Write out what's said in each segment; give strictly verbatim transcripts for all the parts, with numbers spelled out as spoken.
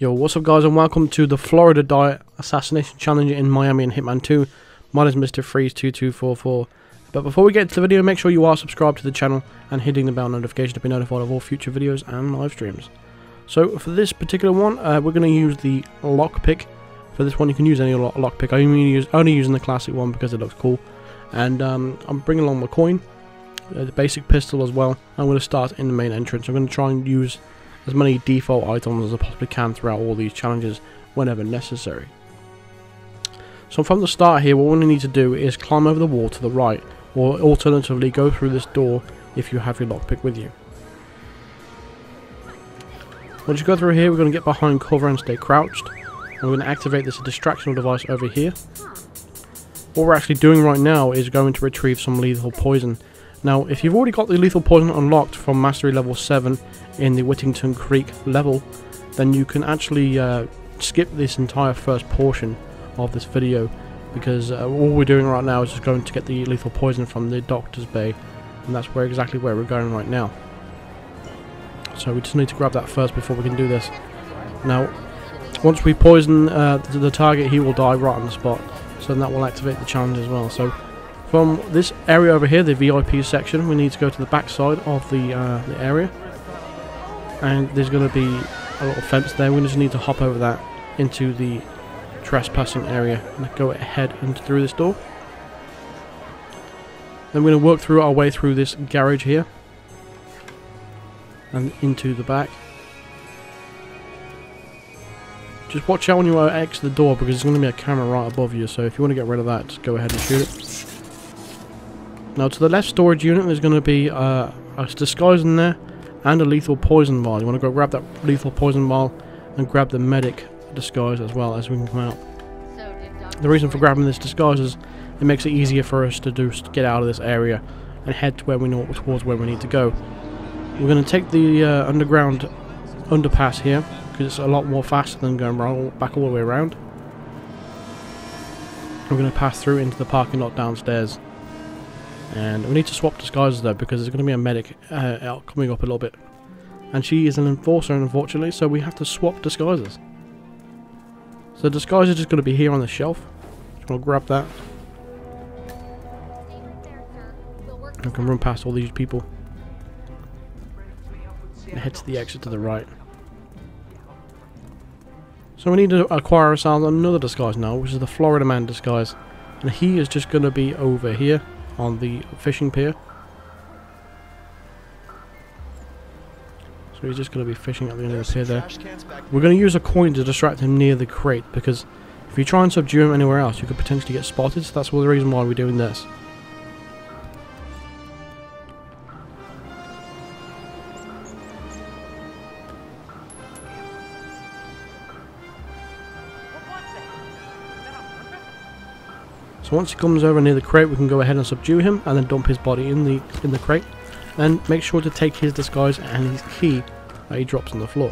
Yo, what's up guys, and welcome to the Florida Diet Assassination Challenge in Miami in Hitman two. My name is Mr Freeze two two four four. But before we get to the video, make sure you are subscribed to the channel and hitting the bell notification to be notified of all future videos and live streams. So for this particular one, uh, we're going to use the lockpick. For this one, you can use any lockpick. I'm only, use, only using the classic one because it looks cool. And um, I'm bringing along my coin, uh, the basic pistol as well. I'm going to start in the main entrance. I'm going to try and use as many default items as I possibly can throughout all these challenges whenever necessary. So from the start here, what we need to do is climb over the wall to the right, or alternatively go through this door if you have your lockpick with you. Once you go through here, we're going to get behind cover and stay crouched, and we're going to activate this distractional device over here. What we're actually doing right now is going to retrieve some lethal poison. Now, if you've already got the lethal poison unlocked from Mastery Level seven in the Whittington Creek level, then you can actually uh, skip this entire first portion of this video, because uh, all we're doing right now is just going to get the lethal poison from the Doctor's Bay, and that's where exactly where we're going right now. So we just need to grab that first before we can do this. Now, once we poison uh, the target, he will die right on the spot, so then that will activate the challenge as well. So from this area over here, the V I P section, we need to go to the back side of the, uh, the area. And there's going to be a little fence there. We just need to hop over that into the trespassing area and go ahead and through this door. Then we're going to work through our way through this garage here and into the back. Just watch out when you exit the door, because there's going to be a camera right above you, so if you want to get rid of that, just go ahead and shoot it. Now, to the left storage unit, there's going to be uh, a disguise in there and a lethal poison vial. You want to go grab that lethal poison vial and grab the medic disguise as well as we can come out. The reason for grabbing this disguise is it makes it easier for us to do get out of this area and head to where we know towards where we need to go. We're going to take the uh, underground underpass here, because it's a lot more faster than going right back all the way around. We're going to pass through into the parking lot downstairs. And we need to swap disguises though, because there's going to be a medic uh, out coming up a little bit. And she is an enforcer, unfortunately, so we have to swap disguises. So the disguise is just going to be here on the shelf. We'll grab that. I can run past all these people and head to the exit to the right. So we need to acquire ourselves another disguise now, which is the Florida Man disguise. And he is just going to be over here on the fishing pier. So he's just going to be fishing at the end of the pier there. We're going to use a coin to distract him near the crate, because if you try and subdue him anywhere else, you could potentially get spotted, so that's all the reason why we're doing this. So once he comes over near the crate, we can go ahead and subdue him and then dump his body in the in the crate. And make sure to take his disguise and his key that he drops on the floor.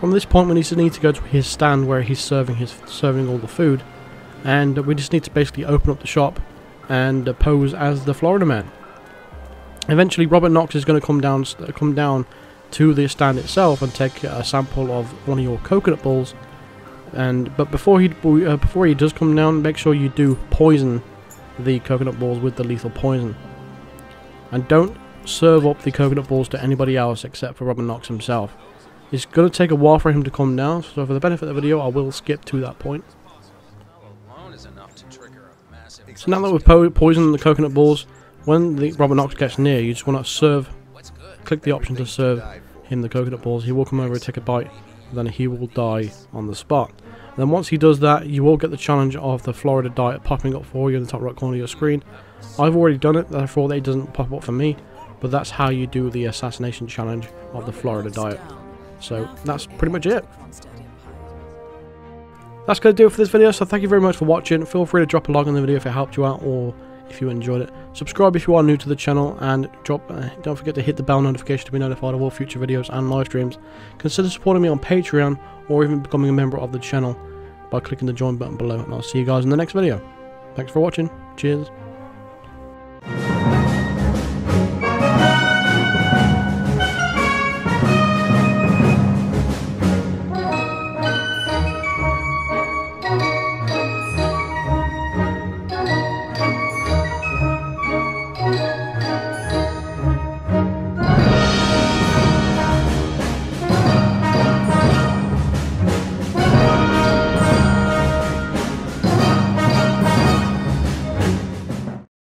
From this point, we need to need to go to his stand where he's serving his serving all the food, and we just need to basically open up the shop and uh, pose as the Florida Man. Eventually, Robert Knox is going to come down, come down to the stand itself and take a sample of one of your coconut balls. And but before he uh, before he does come down, make sure you do poison the coconut balls with the lethal poison, and don't serve up the coconut balls to anybody else except for Robert Knox himself. It's going to take a while for him to come down, so for the benefit of the video, I will skip to that point. So now that we've po poisoned the coconut balls, when the Robert Knox gets near, you just want to serve, click the option to serve him the coconut balls. He will come over, take a bite, and then he will die on the spot. And then once he does that, you will get the challenge of the Florida Diet popping up for you in the top right corner of your screen. I've already done it, therefore it doesn't pop up for me, but that's how you do the assassination challenge of the Florida Diet. So that's pretty much it. That's going to do it for this video, so thank you very much for watching. Feel free to drop a like on the video if it helped you out, or if you enjoyed it. Subscribe if you are new to the channel, and drop uh, don't forget to hit the bell notification to be notified of all future videos and live streams. Consider supporting me on Patreon, or even becoming a member of the channel by clicking the join button below, and I'll see you guys in the next video. Thanks for watching. Cheers.